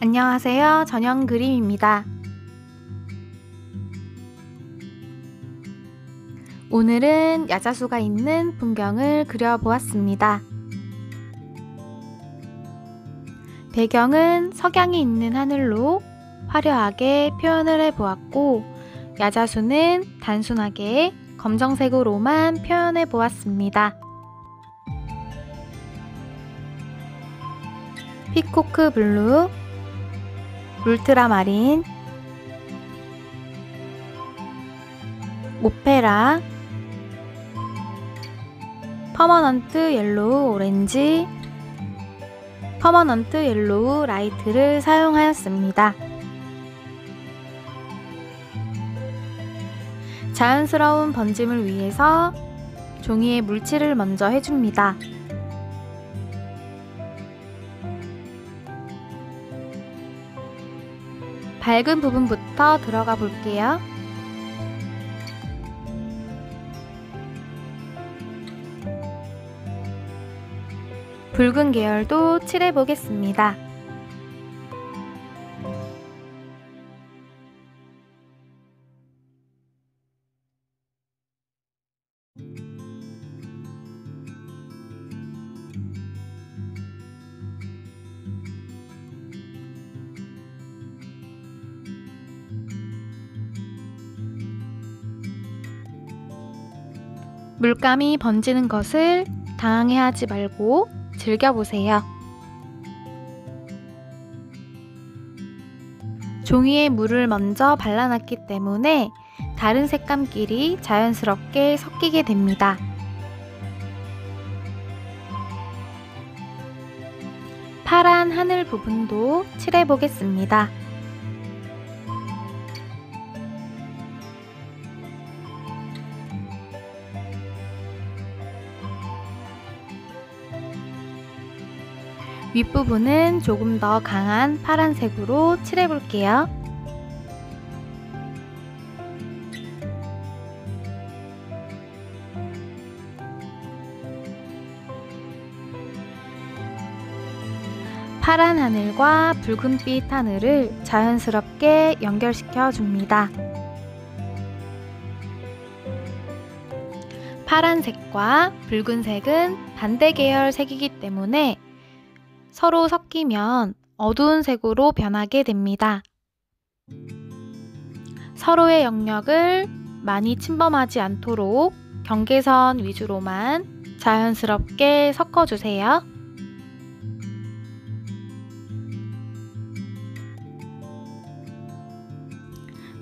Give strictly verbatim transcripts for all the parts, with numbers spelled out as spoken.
안녕하세요. 저녕그림입니다. 오늘은 야자수가 있는 풍경을 그려보았습니다. 배경은 석양이 있는 하늘로 화려하게 표현을 해보았고, 야자수는 단순하게 검정색으로만 표현해보았습니다. 피코크 블루, 울트라마린, 오페라, 퍼머넌트 옐로우 오렌지, 퍼머넌트 옐로우 라이트를 사용하였습니다. 자연스러운 번짐을 위해서 종이에 물칠을 먼저 해줍니다. 밝은 부분부터 들어가 볼게요. 붉은 계열도 칠해 보겠습니다. 물감이 번지는 것을 당황해하지 말고 즐겨보세요. 종이에 물을 먼저 발라놨기 때문에 다른 색감끼리 자연스럽게 섞이게 됩니다. 파란 하늘 부분도 칠해보겠습니다. 윗부분은 조금 더 강한 파란색으로 칠해볼게요. 파란 하늘과 붉은빛 하늘을 자연스럽게 연결시켜 줍니다. 파란색과 붉은색은 반대 계열 색이기 때문에 서로 섞이면 어두운 색으로 변하게 됩니다. 서로의 영역을 많이 침범하지 않도록 경계선 위주로만 자연스럽게 섞어주세요.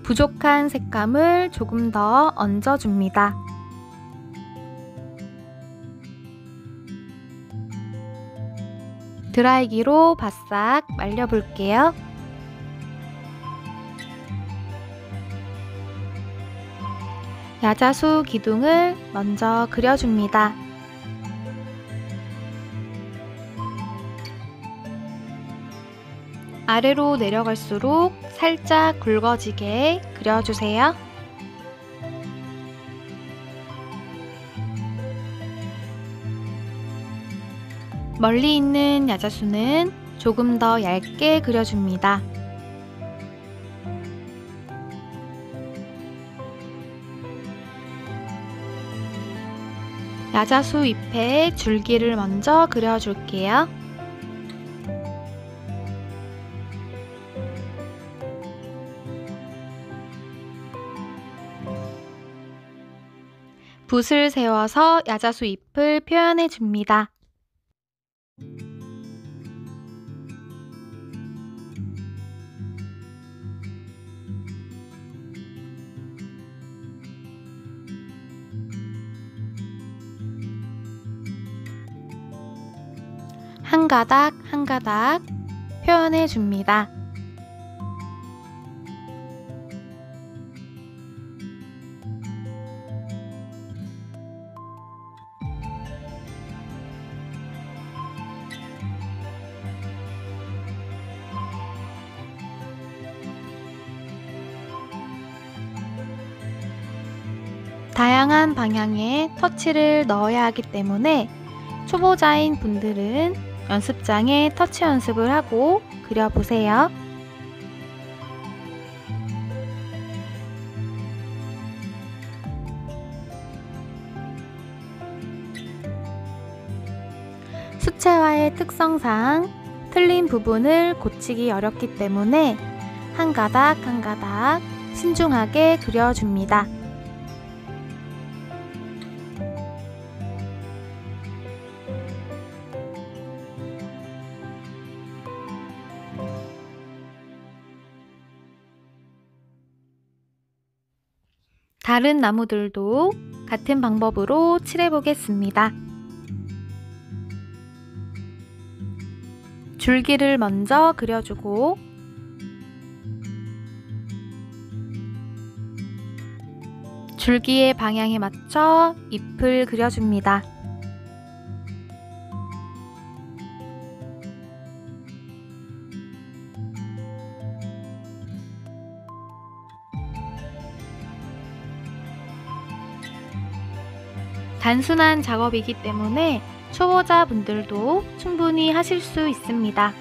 부족한 색감을 조금 더 얹어줍니다. 드라이기로 바싹 말려볼게요. 야자수 기둥을 먼저 그려줍니다. 아래로 내려갈수록 살짝 굵어지게 그려주세요. 멀리 있는 야자수는 조금 더 얇게 그려줍니다. 야자수 잎에 줄기를 먼저 그려줄게요. 붓을 세워서 야자수 잎을 표현해줍니다. 한 가닥 한 가닥 표현해 줍니다. 다양한 방향의 터치를 넣어야 하기 때문에 초보자인 분들은 연습장에 터치 연습을 하고 그려보세요. 수채화의 특성상 틀린 부분을 고치기 어렵기 때문에 한 가닥 한 가닥 신중하게 그려줍니다. 다른 나무들도 같은 방법으로 칠해보겠습니다. 줄기를 먼저 그려주고 줄기의 방향에 맞춰 잎을 그려줍니다. 단순한 작업이기 때문에 초보자분들도 충분히 하실 수 있습니다.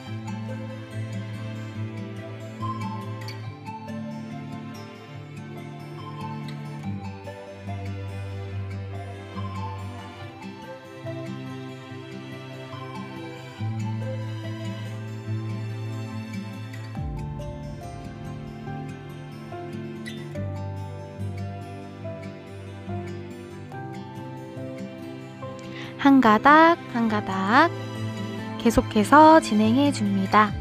한 가닥 한 가닥 계속해서 진행해 줍니다.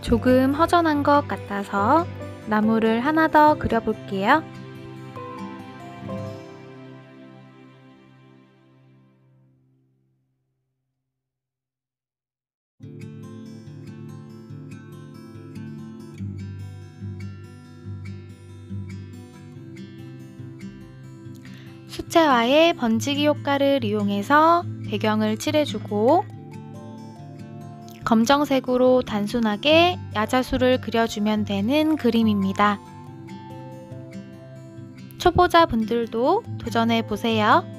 조금 허전한 것 같아서 나무를 하나 더 그려볼게요. 수채화의 번지기 효과를 이용해서 배경을 칠해주고 검정색으로 단순하게 야자수를 그려주면 되는 그림입니다. 초보자분들도 도전해보세요.